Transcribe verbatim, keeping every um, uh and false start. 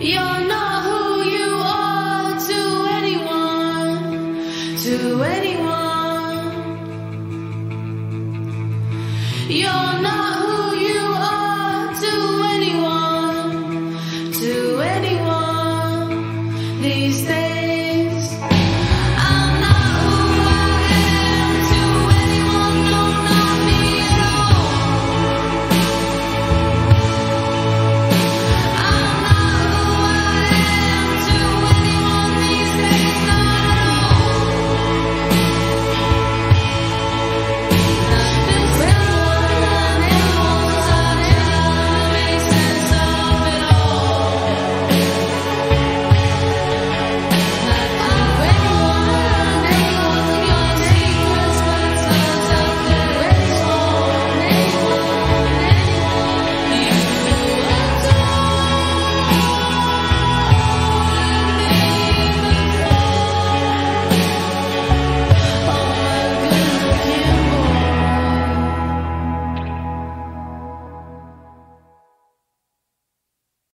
You're not who you are to anyone, to anyone. You're not who